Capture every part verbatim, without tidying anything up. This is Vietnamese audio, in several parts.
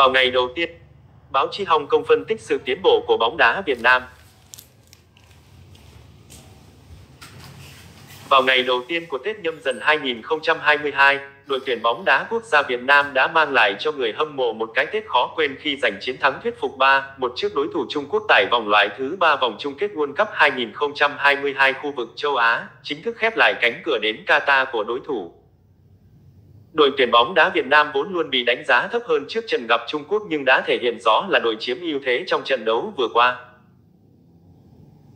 Vào ngày đầu tiên, báo chí Hong Kong phân tích sự tiến bộ của bóng đá Việt Nam. Vào ngày đầu tiên của Tết Nhâm Dần hai nghìn không trăm hai mươi hai, đội tuyển bóng đá quốc gia Việt Nam đã mang lại cho người hâm mộ một cái Tết khó quên khi giành chiến thắng thuyết phục ba một trước đối thủ Trung Quốc tại vòng loại thứ ba vòng chung kết World Cup hai nghìn không trăm hai mươi hai khu vực châu Á, chính thức khép lại cánh cửa đến Qatar của đối thủ. Đội tuyển bóng đá Việt Nam vốn luôn bị đánh giá thấp hơn trước trận gặp Trung Quốc nhưng đã thể hiện rõ là đội chiếm ưu thế trong trận đấu vừa qua.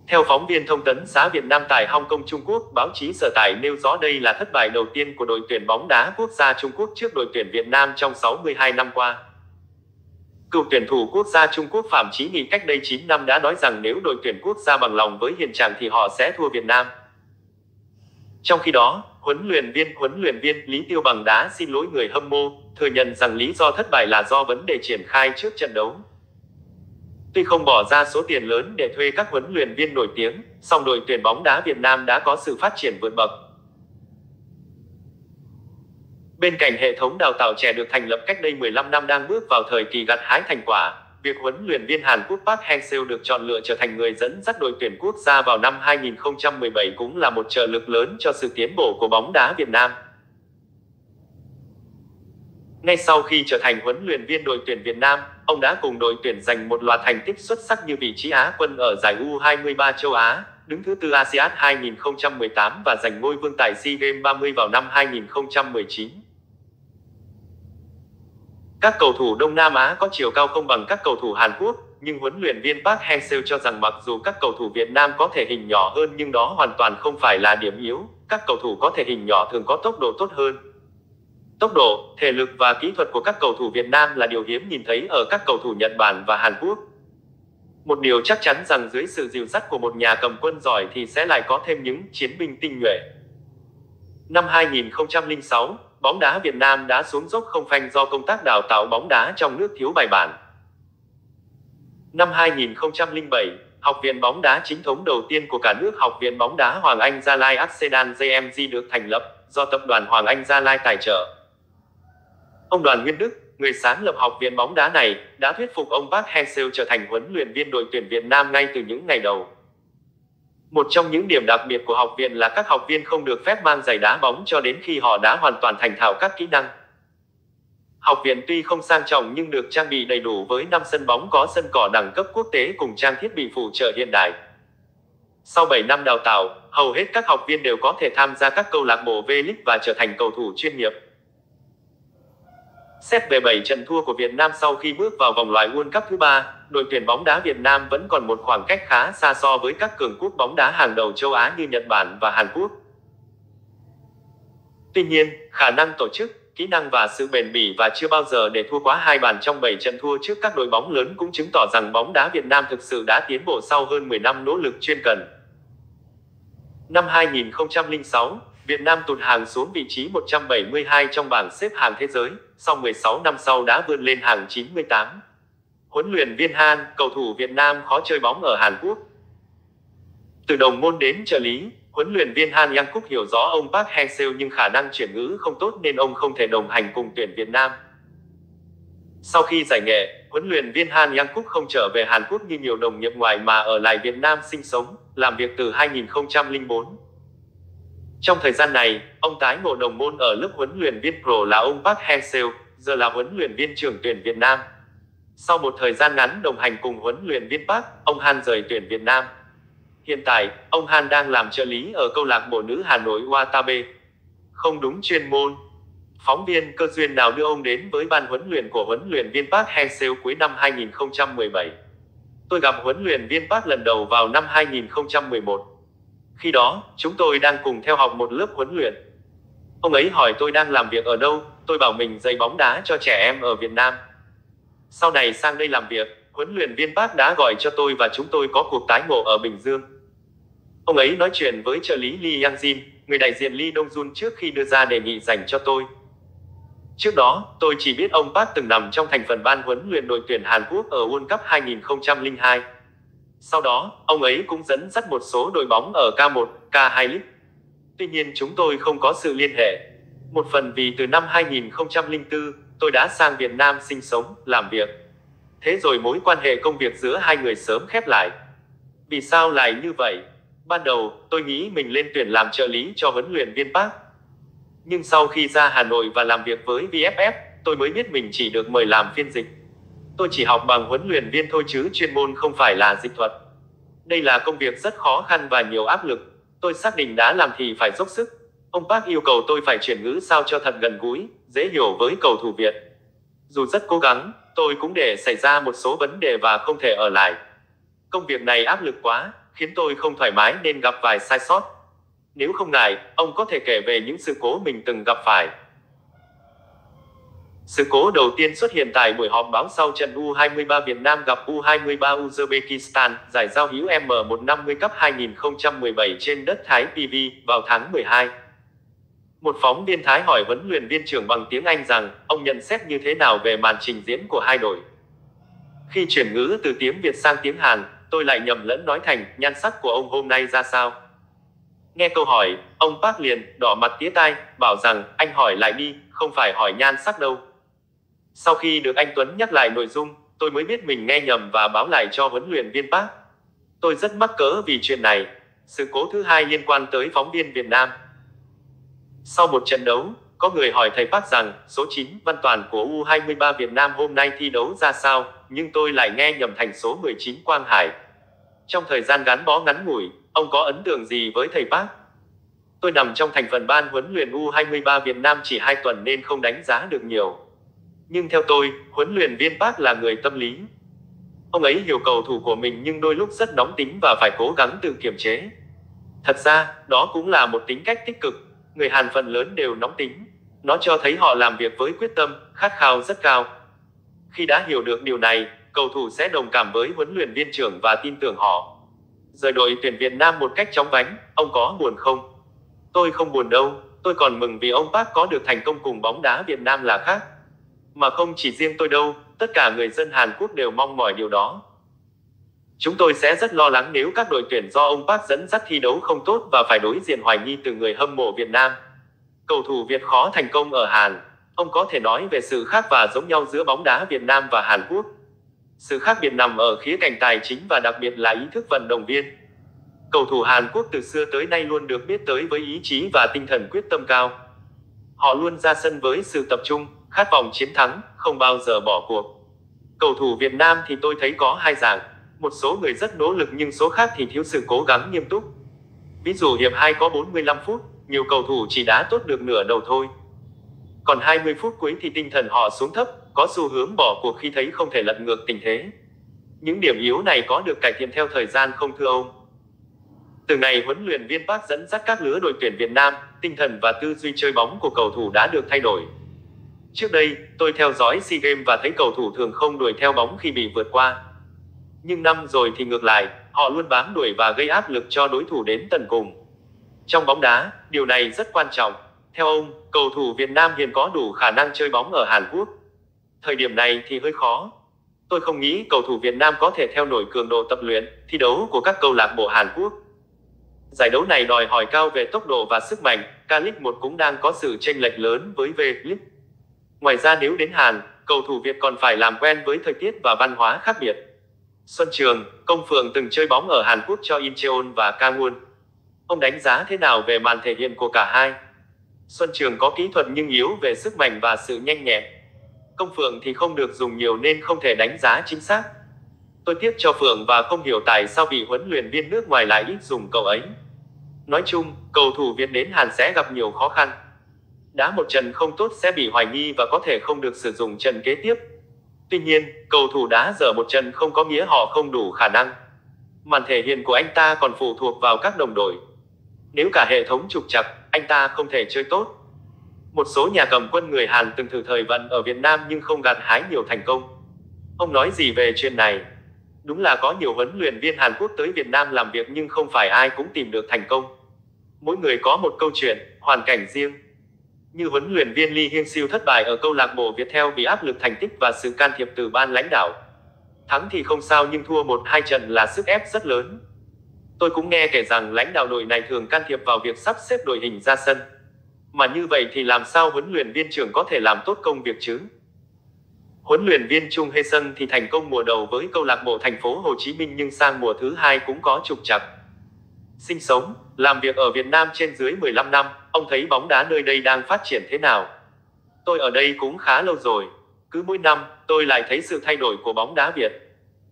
Theo phóng viên thông tấn xã Việt Nam tại Hong Kong, Trung Quốc, báo chí sở tại nêu rõ đây là thất bại đầu tiên của đội tuyển bóng đá quốc gia Trung Quốc trước đội tuyển Việt Nam trong sáu mươi hai năm qua. Cựu tuyển thủ quốc gia Trung Quốc Phạm Chí Nghị cách đây chín năm đã nói rằng nếu đội tuyển quốc gia bằng lòng với hiện trạng thì họ sẽ thua Việt Nam. Trong khi đó, huấn luyện viên huấn luyện viên Lý Tiêu Bằng đã xin lỗi người hâm mộ, thừa nhận rằng lý do thất bại là do vấn đề triển khai trước trận đấu. Tuy không bỏ ra số tiền lớn để thuê các huấn luyện viên nổi tiếng, song đội tuyển bóng đá Việt Nam đã có sự phát triển vượt bậc. Bên cạnh hệ thống đào tạo trẻ được thành lập cách đây mười lăm năm đang bước vào thời kỳ gặt hái thành quả, việc huấn luyện viên Hàn Quốc Park Hang-seo được chọn lựa trở thành người dẫn dắt đội tuyển quốc gia vào năm hai nghìn không trăm mười bảy cũng là một trợ lực lớn cho sự tiến bộ của bóng đá Việt Nam. Ngay sau khi trở thành huấn luyện viên đội tuyển Việt Nam, ông đã cùng đội tuyển giành một loạt thành tích xuất sắc như vị trí Á quân ở giải U hai mươi ba châu Á, đứng thứ tư ASEAN hai nghìn không trăm mười tám và giành ngôi vương tại SEA Games ba mươi vào năm hai nghìn không trăm mười chín. Các cầu thủ Đông Nam Á có chiều cao không bằng các cầu thủ Hàn Quốc, nhưng huấn luyện viên Park Hang-seo cho rằng mặc dù các cầu thủ Việt Nam có thể hình nhỏ hơn nhưng đó hoàn toàn không phải là điểm yếu, các cầu thủ có thể hình nhỏ thường có tốc độ tốt hơn. Tốc độ, thể lực và kỹ thuật của các cầu thủ Việt Nam là điều hiếm nhìn thấy ở các cầu thủ Nhật Bản và Hàn Quốc. Một điều chắc chắn rằng dưới sự dìu dắt của một nhà cầm quân giỏi thì sẽ lại có thêm những chiến binh tinh nhuệ. Năm hai nghìn không trăm lẻ sáu, bóng đá Việt Nam đã xuống dốc không phanh do công tác đào tạo bóng đá trong nước thiếu bài bản. Năm hai nghìn không trăm lẻ bảy, Học viện bóng đá chính thống đầu tiên của cả nước, Học viện bóng đá Hoàng Anh Gia Lai Arsenal J M G được thành lập do tập đoàn Hoàng Anh Gia Lai tài trợ. Ông Đoàn Nguyên Đức, người sáng lập học viện bóng đá này, đã thuyết phục ông Park Hang-seo trở thành huấn luyện viên đội tuyển Việt Nam ngay từ những ngày đầu. Một trong những điểm đặc biệt của học viện là các học viên không được phép mang giày đá bóng cho đến khi họ đã hoàn toàn thành thạo các kỹ năng. Học viện tuy không sang trọng nhưng được trang bị đầy đủ với năm sân bóng, có sân cỏ đẳng cấp quốc tế cùng trang thiết bị phụ trợ hiện đại. Sau bảy năm đào tạo, hầu hết các học viên đều có thể tham gia các câu lạc bộ V-League và trở thành cầu thủ chuyên nghiệp. Xét về bảy trận thua của Việt Nam sau khi bước vào vòng loại World Cup thứ ba, đội tuyển bóng đá Việt Nam vẫn còn một khoảng cách khá xa so với các cường quốc bóng đá hàng đầu châu Á như Nhật Bản và Hàn Quốc. Tuy nhiên, khả năng tổ chức, kỹ năng và sự bền bỉ và chưa bao giờ để thua quá hai bàn trong bảy trận thua trước các đội bóng lớn cũng chứng tỏ rằng bóng đá Việt Nam thực sự đã tiến bộ sau hơn mười năm nỗ lực chuyên cần. Năm hai nghìn không trăm lẻ sáu, Việt Nam tụt hàng xuống vị trí một trăm bảy mươi hai trong bảng xếp hạng thế giới, sau mười sáu năm sau đã vươn lên hàng chín mươi tám. Huấn luyện viên Han, cầu thủ Việt Nam khó chơi bóng ở Hàn Quốc. Từ đồng môn đến trợ lý, huấn luyện viên Han Yang-guk hiểu rõ ông Park Hang-seo nhưng khả năng chuyển ngữ không tốt nên ông không thể đồng hành cùng tuyển Việt Nam. Sau khi giải nghệ, huấn luyện viên Han Yang-guk không trở về Hàn Quốc như nhiều đồng nghiệp ngoài mà ở lại Việt Nam sinh sống, làm việc từ hai nghìn không trăm lẻ bốn. Trong thời gian này, ông tái ngộ đồng môn ở lớp huấn luyện viên pro là ông Park Hang-seo, giờ là huấn luyện viên trưởng tuyển Việt Nam. Sau một thời gian ngắn đồng hành cùng huấn luyện viên Park, ông Han rời tuyển Việt Nam. Hiện tại, ông Han đang làm trợ lý ở câu lạc bộ nữ Hà Nội Watabe. Không đúng chuyên môn. Phóng viên cơ duyên nào đưa ông đến với ban huấn luyện của huấn luyện viên Park Hang-seo cuối năm hai nghìn không trăm mười bảy. Tôi gặp huấn luyện viên Park lần đầu vào năm hai nghìn không trăm mười một. Khi đó, chúng tôi đang cùng theo học một lớp huấn luyện. Ông ấy hỏi tôi đang làm việc ở đâu, tôi bảo mình dạy bóng đá cho trẻ em ở Việt Nam. Sau này sang đây làm việc, huấn luyện viên Park đã gọi cho tôi và chúng tôi có cuộc tái ngộ ở Bình Dương. Ông ấy nói chuyện với trợ lý Lee Yang Jin, người đại diện Lee Dong Jun trước khi đưa ra đề nghị dành cho tôi. Trước đó, tôi chỉ biết ông Park từng nằm trong thành phần ban huấn luyện đội tuyển Hàn Quốc ở World Cup hai nghìn không trăm lẻ hai. Sau đó, ông ấy cũng dẫn dắt một số đội bóng ở K một, K hai League. Tuy nhiên chúng tôi không có sự liên hệ. Một phần vì từ năm hai nghìn không trăm lẻ bốn, tôi đã sang Việt Nam sinh sống, làm việc. Thế rồi mối quan hệ công việc giữa hai người sớm khép lại. Vì sao lại như vậy? Ban đầu, tôi nghĩ mình lên tuyển làm trợ lý cho huấn luyện viên Park. Nhưng sau khi ra Hà Nội và làm việc với vê ép ép, tôi mới biết mình chỉ được mời làm phiên dịch. Tôi chỉ học bằng huấn luyện viên thôi chứ chuyên môn không phải là dịch thuật. Đây là công việc rất khó khăn và nhiều áp lực. Tôi xác định đã làm thì phải dốc sức. Ông Park yêu cầu tôi phải chuyển ngữ sao cho thật gần gũi, dễ hiểu với cầu thủ Việt. Dù rất cố gắng, tôi cũng để xảy ra một số vấn đề và không thể ở lại. Công việc này áp lực quá, khiến tôi không thoải mái nên gặp vài sai sót. Nếu không ngại, ông có thể kể về những sự cố mình từng gặp phải. Sự cố đầu tiên xuất hiện tại buổi họp báo sau trận U hai mươi ba Việt Nam gặp U hai mươi ba Uzbekistan giải giao hữu M một năm mươi Cup hai không một bảy trên đất Thái pê vê vào tháng mười hai. Một phóng viên Thái hỏi huấn luyện viên trưởng bằng tiếng Anh rằng ông nhận xét như thế nào về màn trình diễn của hai đội. Khi chuyển ngữ từ tiếng Việt sang tiếng Hàn, tôi lại nhầm lẫn nói thành nhan sắc của ông hôm nay ra sao. Nghe câu hỏi, ông Park liền đỏ mặt tía tai, bảo rằng anh hỏi lại đi, không phải hỏi nhan sắc đâu. Sau khi được anh Tuấn nhắc lại nội dung, tôi mới biết mình nghe nhầm và báo lại cho huấn luyện viên Park. Tôi rất mắc cỡ vì chuyện này. Sự cố thứ hai liên quan tới phóng viên Việt Nam. Sau một trận đấu, có người hỏi thầy Park rằng số chín Văn Toàn của U hai mươi ba Việt Nam hôm nay thi đấu ra sao, nhưng tôi lại nghe nhầm thành số mười chín Quang Hải. Trong thời gian gắn bó ngắn ngủi, ông có ấn tượng gì với thầy Park? Tôi nằm trong thành phần ban huấn luyện U hai mươi ba Việt Nam chỉ hai tuần nên không đánh giá được nhiều. Nhưng theo tôi, huấn luyện viên Park là người tâm lý. Ông ấy hiểu cầu thủ của mình nhưng đôi lúc rất nóng tính và phải cố gắng tự kiềm chế. Thật ra, đó cũng là một tính cách tích cực. Người Hàn phần lớn đều nóng tính. Nó cho thấy họ làm việc với quyết tâm, khát khao rất cao. Khi đã hiểu được điều này, cầu thủ sẽ đồng cảm với huấn luyện viên trưởng và tin tưởng họ. Rời đội tuyển Việt Nam một cách chóng vánh, ông có buồn không? Tôi không buồn đâu, tôi còn mừng vì ông Park có được thành công cùng bóng đá Việt Nam là khác. Mà không chỉ riêng tôi đâu, tất cả người dân Hàn Quốc đều mong mỏi điều đó. Chúng tôi sẽ rất lo lắng nếu các đội tuyển do ông Park dẫn dắt thi đấu không tốt và phải đối diện hoài nghi từ người hâm mộ Việt Nam. Cầu thủ Việt khó thành công ở Hàn. Ông có thể nói về sự khác và giống nhau giữa bóng đá Việt Nam và Hàn Quốc. Sự khác biệt nằm ở khía cạnh tài chính và đặc biệt là ý thức vận động viên. Cầu thủ Hàn Quốc từ xưa tới nay luôn được biết tới với ý chí và tinh thần quyết tâm cao. Họ luôn ra sân với sự tập trung, khát vọng chiến thắng, không bao giờ bỏ cuộc. Cầu thủ Việt Nam thì tôi thấy có hai dạng. Một số người rất nỗ lực nhưng số khác thì thiếu sự cố gắng nghiêm túc. Ví dụ hiệp hai có bốn mươi lăm phút, nhiều cầu thủ chỉ đá tốt được nửa đầu thôi. Còn hai mươi phút cuối thì tinh thần họ xuống thấp, có xu hướng bỏ cuộc khi thấy không thể lật ngược tình thế. Những điểm yếu này có được cải thiện theo thời gian không thưa ông? Từ ngày huấn luyện viên Park dẫn dắt các lứa đội tuyển Việt Nam, tinh thần và tư duy chơi bóng của cầu thủ đã được thay đổi. Trước đây, tôi theo dõi SEA Games và thấy cầu thủ thường không đuổi theo bóng khi bị vượt qua. Nhưng năm rồi thì ngược lại, họ luôn bám đuổi và gây áp lực cho đối thủ đến tận cùng. Trong bóng đá, điều này rất quan trọng. Theo ông, cầu thủ Việt Nam hiện có đủ khả năng chơi bóng ở Hàn Quốc. Thời điểm này thì hơi khó. Tôi không nghĩ cầu thủ Việt Nam có thể theo nổi cường độ tập luyện, thi đấu của các câu lạc bộ Hàn Quốc. Giải đấu này đòi hỏi cao về tốc độ và sức mạnh, K một cũng đang có sự chênh lệch lớn với V-League. Ngoài ra nếu đến Hàn, cầu thủ Việt còn phải làm quen với thời tiết và văn hóa khác biệt. Xuân Trường, Công Phượng từng chơi bóng ở Hàn Quốc cho Incheon và K một. Ông đánh giá thế nào về màn thể hiện của cả hai? Xuân Trường có kỹ thuật nhưng yếu về sức mạnh và sự nhanh nhẹn. Công Phượng thì không được dùng nhiều nên không thể đánh giá chính xác. Tôi tiếc cho Phượng và không hiểu tại sao vị huấn luyện viên nước ngoài lại ít dùng cậu ấy. Nói chung, cầu thủ Việt đến Hàn sẽ gặp nhiều khó khăn. Đá một trận không tốt sẽ bị hoài nghi và có thể không được sử dụng trận kế tiếp. Tuy nhiên, cầu thủ đá dở một trận không có nghĩa họ không đủ khả năng. Màn thể hiện của anh ta còn phụ thuộc vào các đồng đội. Nếu cả hệ thống trục trặc, anh ta không thể chơi tốt. Một số nhà cầm quân người Hàn từng thử thời vận ở Việt Nam nhưng không gặt hái nhiều thành công. Ông nói gì về chuyện này? Đúng là có nhiều huấn luyện viên Hàn Quốc tới Việt Nam làm việc nhưng không phải ai cũng tìm được thành công. Mỗi người có một câu chuyện, hoàn cảnh riêng. Như huấn luyện viên Lee Yang Jin thất bại ở câu lạc bộ Viettel vì áp lực thành tích và sự can thiệp từ ban lãnh đạo. Thắng thì không sao nhưng thua một hai trận là sức ép rất lớn. Tôi cũng nghe kể rằng lãnh đạo đội này thường can thiệp vào việc sắp xếp đội hình ra sân. Mà như vậy thì làm sao huấn luyện viên trưởng có thể làm tốt công việc chứ? Huấn luyện viên Chung Hae-sung thì thành công mùa đầu với câu lạc bộ thành phố Hồ Chí Minh nhưng sang mùa thứ hai cũng có trục trặc. Sinh sống, làm việc ở Việt Nam trên dưới mười lăm năm, ông thấy bóng đá nơi đây đang phát triển thế nào. Tôi ở đây cũng khá lâu rồi, cứ mỗi năm tôi lại thấy sự thay đổi của bóng đá Việt.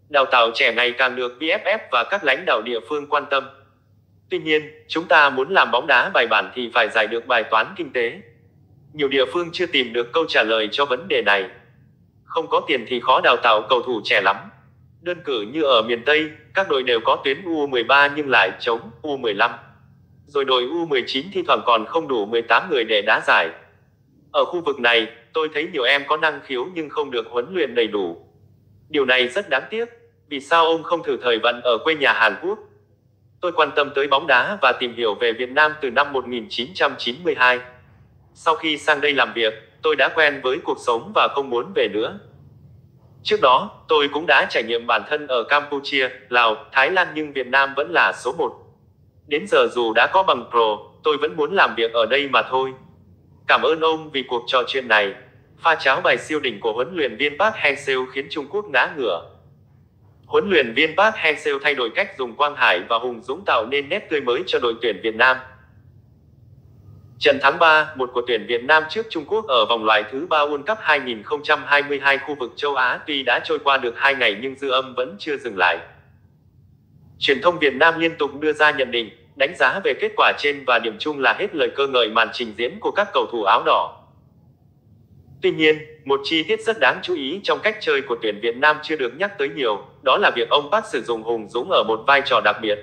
Đào tạo trẻ ngày càng được vê ép ép và các lãnh đạo địa phương quan tâm. Tuy nhiên, chúng ta muốn làm bóng đá bài bản thì phải giải được bài toán kinh tế. Nhiều địa phương chưa tìm được câu trả lời cho vấn đề này. Không có tiền thì khó đào tạo cầu thủ trẻ lắm. Đơn cử như ở miền Tây, các đội đều có tuyến U mười ba nhưng lại trống U mười lăm. Rồi đội U mười chín thi thoảng còn không đủ mười tám người để đá giải. Ở khu vực này, tôi thấy nhiều em có năng khiếu nhưng không được huấn luyện đầy đủ. Điều này rất đáng tiếc. Vì sao ông không thử thời vận ở quê nhà Hàn Quốc? Tôi quan tâm tới bóng đá và tìm hiểu về Việt Nam từ năm một nghìn chín trăm chín mươi hai. Sau khi sang đây làm việc, tôi đã quen với cuộc sống và không muốn về nữa. Trước đó, tôi cũng đã trải nghiệm bản thân ở Campuchia, Lào, Thái Lan nhưng Việt Nam vẫn là số một. Đến giờ dù đã có bằng pro, tôi vẫn muốn làm việc ở đây mà thôi. Cảm ơn ông vì cuộc trò chuyện này. Pha cháo bài siêu đỉnh của huấn luyện viên Park Hang-seo khiến Trung Quốc ngã ngửa. Huấn luyện viên Park Hang-seo thay đổi cách dùng Quang Hải và Hùng Dũng tạo nên nét tươi mới cho đội tuyển Việt Nam. Trận thắng ba một của tuyển Việt Nam trước Trung Quốc ở vòng loại thứ ba World Cup hai nghìn không trăm hai mươi hai khu vực châu Á tuy đã trôi qua được hai ngày nhưng dư âm vẫn chưa dừng lại. Truyền thông Việt Nam liên tục đưa ra nhận định, đánh giá về kết quả trên và điểm chung là hết lời cơ ngợi màn trình diễn của các cầu thủ áo đỏ. Tuy nhiên, một chi tiết rất đáng chú ý trong cách chơi của tuyển Việt Nam chưa được nhắc tới nhiều, đó là việc ông Park sử dụng Hùng Dũng ở một vai trò đặc biệt.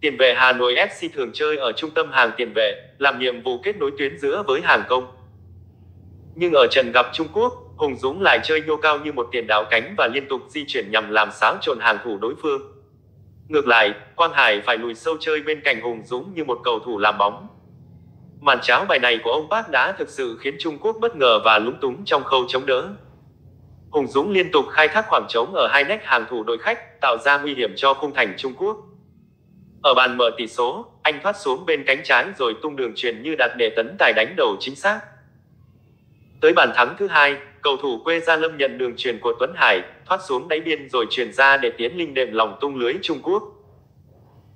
Tiền vệ Hà Nội ép xê thường chơi ở trung tâm hàng tiền vệ, làm nhiệm vụ kết nối tuyến giữa với hàng công. Nhưng ở trận gặp Trung Quốc, Hùng Dũng lại chơi nhô cao như một tiền đạo cánh và liên tục di chuyển nhằm làm xáo trộn hàng thủ đối phương. Ngược lại, Quang Hải phải lùi sâu chơi bên cạnh Hùng Dũng như một cầu thủ làm bóng. Màn cháo bài này của ông Park đã thực sự khiến Trung Quốc bất ngờ và lúng túng trong khâu chống đỡ. Hùng Dũng liên tục khai thác khoảng trống ở hai nách hàng thủ đội khách, tạo ra nguy hiểm cho khung thành Trung Quốc. Ở bàn mở tỷ số, anh thoát xuống bên cánh trái rồi tung đường chuyền như đặt để tấn tài đánh đầu chính xác. Tới bàn thắng thứ hai, cầu thủ quê Gia Lâm nhận đường chuyền của Tuấn Hải, thoát xuống đáy biên rồi chuyền ra để Tiến Linh đệm lòng tung lưới Trung Quốc.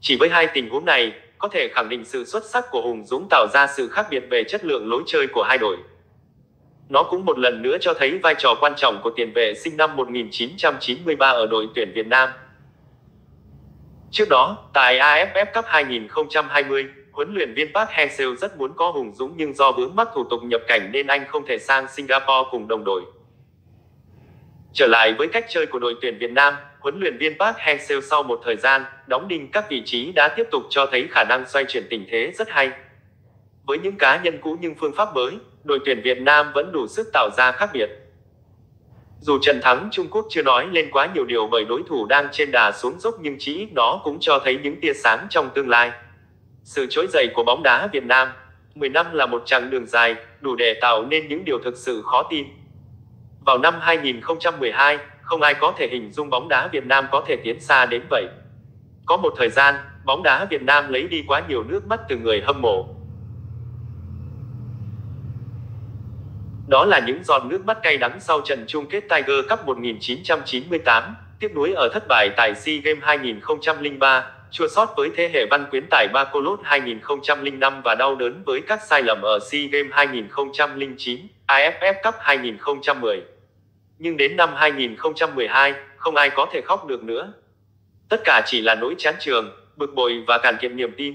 Chỉ với hai tình huống này, có thể khẳng định sự xuất sắc của Hùng Dũng tạo ra sự khác biệt về chất lượng lối chơi của hai đội. Nó cũng một lần nữa cho thấy vai trò quan trọng của tiền vệ sinh năm một nghìn chín trăm chín mươi ba ở đội tuyển Việt Nam. Trước đó, tại a ép ép Cup hai nghìn không trăm hai mươi, huấn luyện viên Park Hang-seo rất muốn có Hùng Dũng nhưng do vướng mắc thủ tục nhập cảnh nên anh không thể sang Singapore cùng đồng đội. Trở lại với cách chơi của đội tuyển Việt Nam, huấn luyện viên Park Hang-seo sau một thời gian đóng đinh các vị trí đã tiếp tục cho thấy khả năng xoay chuyển tình thế rất hay. Với những cá nhân cũ nhưng phương pháp mới, đội tuyển Việt Nam vẫn đủ sức tạo ra khác biệt. Dù trận thắng Trung Quốc chưa nói lên quá nhiều điều bởi đối thủ đang trên đà xuống dốc nhưng chỉ ít nó cũng cho thấy những tia sáng trong tương lai. Sự trỗi dậy của bóng đá Việt Nam, mười năm là một chặng đường dài, đủ để tạo nên những điều thực sự khó tin. Vào năm hai nghìn không trăm mười hai, không ai có thể hình dung bóng đá Việt Nam có thể tiến xa đến vậy. Có một thời gian, bóng đá Việt Nam lấy đi quá nhiều nước mắt từ người hâm mộ. Đó là những giọt nước mắt cay đắng sau trận chung kết Tiger Cup một nghìn chín trăm chín mươi tám, tiếc nuối ở thất bại tại SEA Games hai nghìn không trăm lẻ ba, chua xót với thế hệ Văn Quyến tại Bacolod hai nghìn không trăm lẻ năm và đau đớn với các sai lầm ở SEA Games hai nghìn không trăm lẻ chín, a ép ép Cup hai nghìn không trăm mười. Nhưng đến năm hai nghìn không trăm mười hai, không ai có thể khóc được nữa. Tất cả chỉ là nỗi chán trường, bực bội và cạn kiệt niềm tin.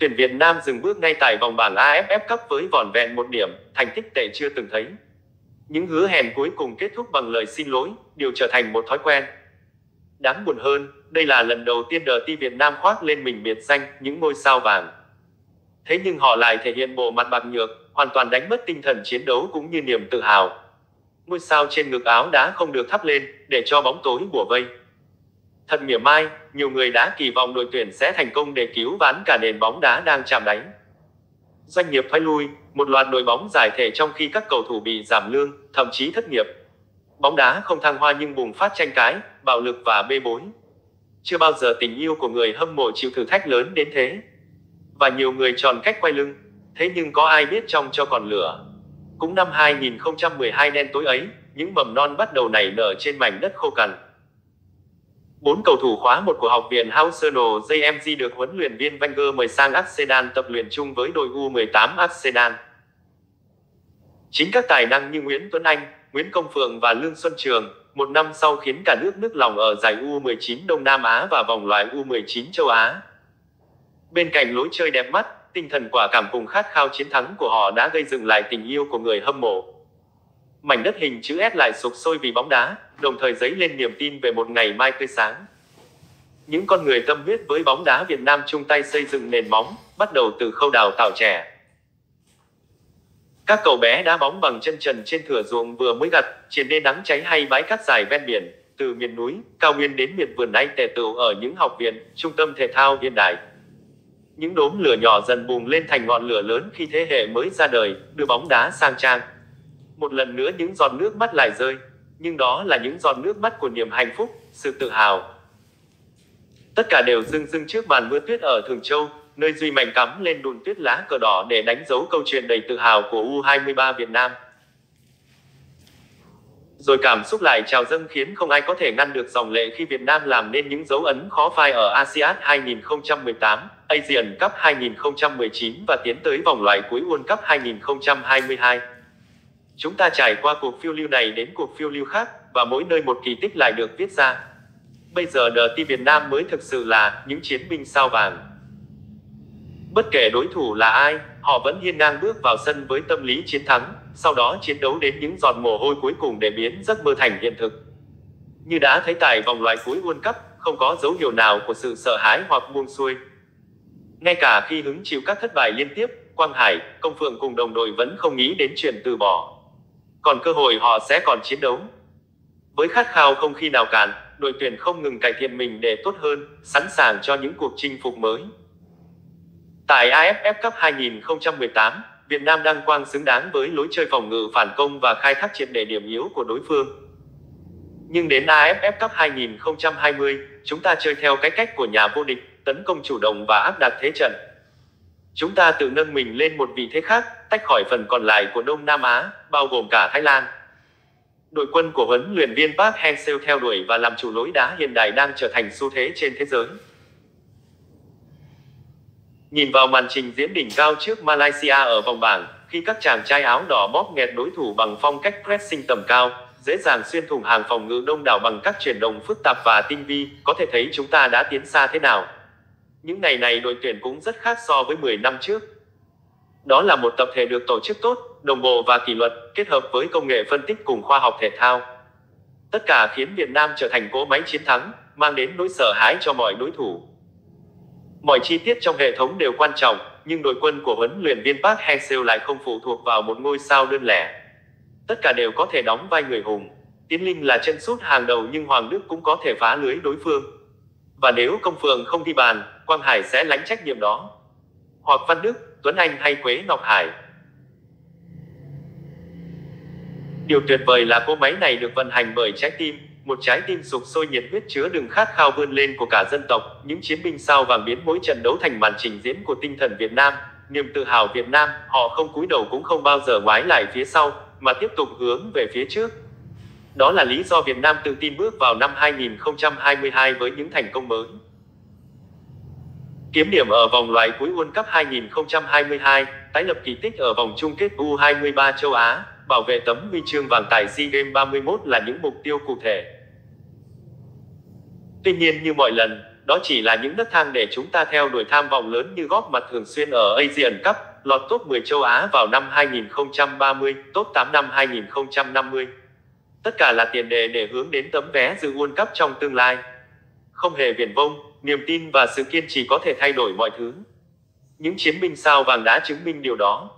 Tuyển Việt Nam dừng bước ngay tại vòng bảng a ép ép Cup với vỏn vẹn một điểm, thành tích tệ chưa từng thấy. Những hứa hẹn cuối cùng kết thúc bằng lời xin lỗi, điều trở thành một thói quen. Đáng buồn hơn, đây là lần đầu tiên đờ ti Việt Nam khoác lên mình biệt danh những ngôi sao vàng. Thế nhưng họ lại thể hiện bộ mặt bạc nhược, hoàn toàn đánh mất tinh thần chiến đấu cũng như niềm tự hào. Ngôi sao trên ngực áo đã không được thắp lên để cho bóng tối bủa vây. Thật mỉa mai, nhiều người đã kỳ vọng đội tuyển sẽ thành công để cứu vãn cả nền bóng đá đang chạm đáy. Doanh nghiệp thoái lui, một loạt đội bóng giải thể trong khi các cầu thủ bị giảm lương, thậm chí thất nghiệp. Bóng đá không thăng hoa nhưng bùng phát tranh cãi, bạo lực và bê bối. Chưa bao giờ tình yêu của người hâm mộ chịu thử thách lớn đến thế. Và nhiều người chọn cách quay lưng, thế nhưng có ai biết trong cho còn lửa. Cũng năm hai nghìn không trăm mười hai đen tối ấy, những mầm non bắt đầu nảy nở trên mảnh đất khô cằn. Bốn cầu thủ khóa một của học viện Arsenal J M G được huấn luyện viên Wenger mời sang Arsenal tập luyện chung với đội U mười tám Arsenal. Chính các tài năng như Nguyễn Tuấn Anh, Nguyễn Công Phượng và Lương Xuân Trường, một năm sau khiến cả nước nức lòng ở giải U mười chín Đông Nam Á và vòng loại U mười chín châu Á. Bên cạnh lối chơi đẹp mắt, tinh thần quả cảm cùng khát khao chiến thắng của họ đã gây dựng lại tình yêu của người hâm mộ. Mảnh đất hình chữ S lại sục sôi vì bóng đá, đồng thời dấy lên niềm tin về một ngày mai tươi sáng. Những con người tâm huyết với bóng đá Việt Nam chung tay xây dựng nền móng, bắt đầu từ khâu đào tạo trẻ. Các cậu bé đá bóng bằng chân trần trên thửa ruộng vừa mới gặt, trên đê nắng cháy hay bãi cát dài ven biển, từ miền núi, cao nguyên đến miệt vườn anh tề tựu ở những học viện, trung tâm thể thao hiện đại. Những đốm lửa nhỏ dần bùng lên thành ngọn lửa lớn khi thế hệ mới ra đời, đưa bóng đá sang trang. Một lần nữa những giọt nước mắt lại rơi, nhưng đó là những giọt nước mắt của niềm hạnh phúc, sự tự hào. Tất cả đều rưng rưng trước màn mưa tuyết ở Thường Châu, nơi Duy Mạnh cắm lên đùn tuyết lá cờ đỏ để đánh dấu câu chuyện đầy tự hào của U hai mươi ba Việt Nam. Rồi cảm xúc lại trào dâng khiến không ai có thể ngăn được dòng lệ khi Việt Nam làm nên những dấu ấn khó phai ở ASEAN hai nghìn không trăm mười tám, ASEAN Cup hai nghìn không trăm mười chín và tiến tới vòng loại cuối World Cup hai nghìn không trăm hai mươi hai. Chúng ta trải qua cuộc phiêu lưu này đến cuộc phiêu lưu khác và mỗi nơi một kỳ tích lại được viết ra. Bây giờ đê tê Việt Nam mới thực sự là những chiến binh sao vàng. Bất kể đối thủ là ai, họ vẫn hiên ngang bước vào sân với tâm lý chiến thắng, sau đó chiến đấu đến những giọt mồ hôi cuối cùng để biến giấc mơ thành hiện thực. Như đã thấy tại vòng loại cuối World Cup, không có dấu hiệu nào của sự sợ hãi hoặc buông xuôi. Ngay cả khi hứng chịu các thất bại liên tiếp, Quang Hải, Công Phượng cùng đồng đội vẫn không nghĩ đến chuyện từ bỏ. Còn cơ hội họ sẽ còn chiến đấu. Với khát khao không khi nào cạn, đội tuyển không ngừng cải thiện mình để tốt hơn, sẵn sàng cho những cuộc chinh phục mới. Tại a ép ép Cup hai nghìn không trăm mười tám, Việt Nam đăng quang xứng đáng với lối chơi phòng ngự phản công và khai thác triệt để điểm yếu của đối phương. Nhưng đến a ép ép Cup hai nghìn không trăm hai mươi, chúng ta chơi theo cái cách của nhà vô địch, tấn công chủ động và áp đặt thế trận. Chúng ta tự nâng mình lên một vị thế khác, tách khỏi phần còn lại của Đông Nam Á, bao gồm cả Thái Lan. Đội quân của huấn luyện viên Park Hang-seo theo đuổi và làm chủ lối đá hiện đại đang trở thành xu thế trên thế giới. Nhìn vào màn trình diễn đỉnh cao trước Malaysia ở vòng bảng, khi các chàng trai áo đỏ bóp nghẹt đối thủ bằng phong cách pressing tầm cao, dễ dàng xuyên thủng hàng phòng ngự đông đảo bằng các chuyển động phức tạp và tinh vi, có thể thấy chúng ta đã tiến xa thế nào. Những ngày này đội tuyển cũng rất khác so với mười năm trước. Đó là một tập thể được tổ chức tốt, đồng bộ và kỷ luật, kết hợp với công nghệ phân tích cùng khoa học thể thao. Tất cả khiến Việt Nam trở thành cỗ máy chiến thắng, mang đến nỗi sợ hãi cho mọi đối thủ. Mọi chi tiết trong hệ thống đều quan trọng, nhưng đội quân của huấn luyện viên Park Hang-seo lại không phụ thuộc vào một ngôi sao đơn lẻ. Tất cả đều có thể đóng vai người hùng. Tiến Linh là chân sút hàng đầu nhưng Hoàng Đức cũng có thể phá lưới đối phương. Và nếu Công Phượng không ghi bàn, Quang Hải sẽ lãnh trách nhiệm đó. Hoặc Văn Đức, Tuấn Anh hay Quế Ngọc Hải. Điều tuyệt vời là cỗ máy này được vận hành bởi trái tim, một trái tim sục sôi nhiệt huyết chứa đựng khát khao vươn lên của cả dân tộc. Những chiến binh sao vàng biến mỗi trận đấu thành màn trình diễn của tinh thần Việt Nam, niềm tự hào Việt Nam. Họ không cúi đầu cũng không bao giờ ngoái lại phía sau, mà tiếp tục hướng về phía trước. Đó là lý do Việt Nam tự tin bước vào năm hai nghìn không trăm hai mươi hai với những thành công mới. Kiếm điểm ở vòng loại cuối World Cup hai nghìn không trăm hai mươi hai, tái lập kỳ tích ở vòng chung kết U hai mươi ba châu Á, bảo vệ tấm huy chương vàng tại SEA Games ba mươi mốt là những mục tiêu cụ thể. Tuy nhiên như mọi lần, đó chỉ là những nấc thang để chúng ta theo đuổi tham vọng lớn như góp mặt thường xuyên ở Asian Cup, lọt top mười châu Á vào năm hai nghìn không trăm ba mươi, top tám năm hai nghìn không trăm năm mươi. Tất cả là tiền đề để hướng đến tấm vé dự World Cup trong tương lai. Không hề viển vông, niềm tin và sự kiên trì có thể thay đổi mọi thứ. Những chiến binh sao vàng đã chứng minh điều đó.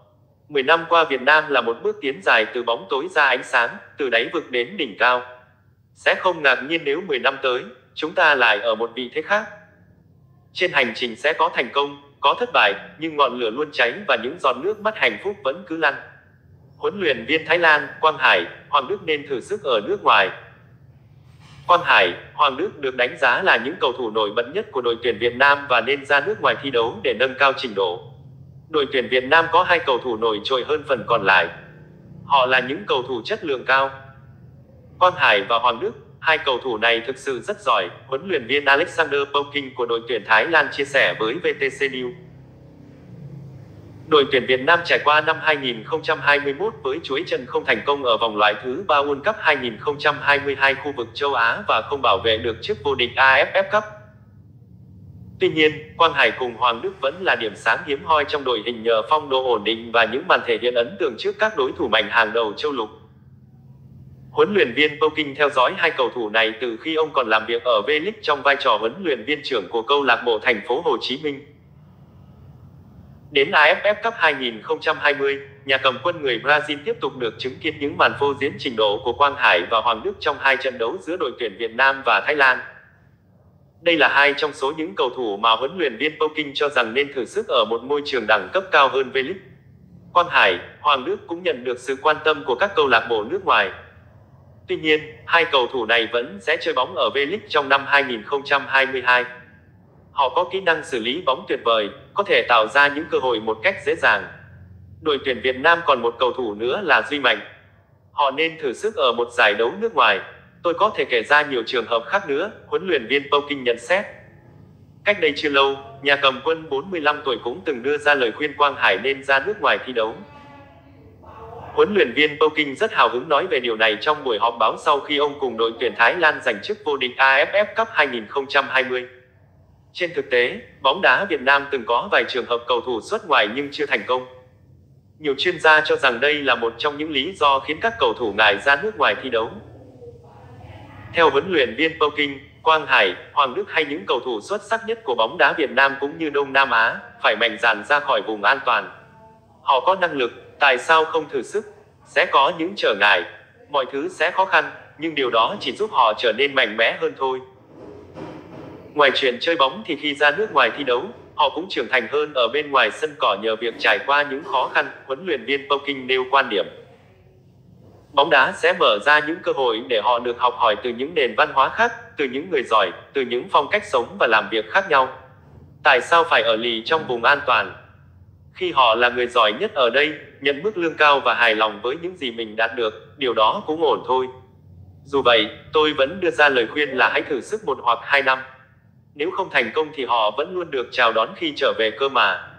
mười năm qua Việt Nam là một bước tiến dài từ bóng tối ra ánh sáng, từ đáy vực đến đỉnh cao. Sẽ không ngạc nhiên nếu mười năm tới, chúng ta lại ở một vị thế khác. Trên hành trình sẽ có thành công, có thất bại, nhưng ngọn lửa luôn cháy và những giọt nước mắt hạnh phúc vẫn cứ lăn. Huấn luyện viên Thái Lan, Quang Hải, Hoàng Đức nên thử sức ở nước ngoài. Quang Hải, Hoàng Đức được đánh giá là những cầu thủ nổi bật nhất của đội tuyển Việt Nam và nên ra nước ngoài thi đấu để nâng cao trình độ. Đội tuyển Việt Nam có hai cầu thủ nổi trội hơn phần còn lại. Họ là những cầu thủ chất lượng cao. Quang Hải và Hoàng Đức, hai cầu thủ này thực sự rất giỏi, huấn luyện viên Alexander Poking của đội tuyển Thái Lan chia sẻ với vê tê xê News. Đội tuyển Việt Nam trải qua năm hai nghìn không trăm hai mươi mốt với chuỗi trận không thành công ở vòng loại thứ ba World Cup hai nghìn không trăm hai mươi hai khu vực châu Á và không bảo vệ được chức vô địch a ép ép Cup. Tuy nhiên, Quang Hải cùng Hoàng Đức vẫn là điểm sáng hiếm hoi trong đội hình nhờ phong độ ổn định và những màn thể hiện ấn tượng trước các đối thủ mạnh hàng đầu châu lục. Huấn luyện viên Poking theo dõi hai cầu thủ này từ khi ông còn làm việc ở V-League trong vai trò huấn luyện viên trưởng của câu lạc bộ Thành phố Hồ Chí Minh. Đến a ép ép Cup hai nghìn không trăm hai mươi, nhà cầm quân người Brazil tiếp tục được chứng kiến những màn phô diễn trình độ của Quang Hải và Hoàng Đức trong hai trận đấu giữa đội tuyển Việt Nam và Thái Lan. Đây là hai trong số những cầu thủ mà huấn luyện viên Poking cho rằng nên thử sức ở một môi trường đẳng cấp cao hơn V-League. Quang Hải, Hoàng Đức cũng nhận được sự quan tâm của các câu lạc bộ nước ngoài. Tuy nhiên, hai cầu thủ này vẫn sẽ chơi bóng ở V-League trong năm hai nghìn không trăm hai mươi hai. Họ có kỹ năng xử lý bóng tuyệt vời, có thể tạo ra những cơ hội một cách dễ dàng. Đội tuyển Việt Nam còn một cầu thủ nữa là Duy Mạnh. Họ nên thử sức ở một giải đấu nước ngoài. Tôi có thể kể ra nhiều trường hợp khác nữa, huấn luyện viên Poking nhận xét. Cách đây chưa lâu, nhà cầm quân bốn mươi lăm tuổi cũng từng đưa ra lời khuyên Quang Hải nên ra nước ngoài thi đấu. Huấn luyện viên Poking rất hào hứng nói về điều này trong buổi họp báo sau khi ông cùng đội tuyển Thái Lan giành chức vô địch a ép ép Cup hai nghìn không trăm hai mươi. Trên thực tế, bóng đá Việt Nam từng có vài trường hợp cầu thủ xuất ngoại nhưng chưa thành công. Nhiều chuyên gia cho rằng đây là một trong những lý do khiến các cầu thủ ngại ra nước ngoài thi đấu. Theo huấn luyện viên Poking, Quang Hải, Hoàng Đức hay những cầu thủ xuất sắc nhất của bóng đá Việt Nam cũng như Đông Nam Á phải mạnh dạn ra khỏi vùng an toàn. Họ có năng lực, tại sao không thử sức? Sẽ có những trở ngại, mọi thứ sẽ khó khăn, nhưng điều đó chỉ giúp họ trở nên mạnh mẽ hơn thôi. Ngoài chuyện chơi bóng thì khi ra nước ngoài thi đấu, họ cũng trưởng thành hơn ở bên ngoài sân cỏ nhờ việc trải qua những khó khăn, huấn luyện viên Poking nêu quan điểm. Bóng đá sẽ mở ra những cơ hội để họ được học hỏi từ những nền văn hóa khác, từ những người giỏi, từ những phong cách sống và làm việc khác nhau. Tại sao phải ở lì trong vùng an toàn? Khi họ là người giỏi nhất ở đây, nhận mức lương cao và hài lòng với những gì mình đạt được, điều đó cũng ổn thôi. Dù vậy, tôi vẫn đưa ra lời khuyên là hãy thử sức một hoặc hai năm. Nếu không thành công thì họ vẫn luôn được chào đón khi trở về cơ mà.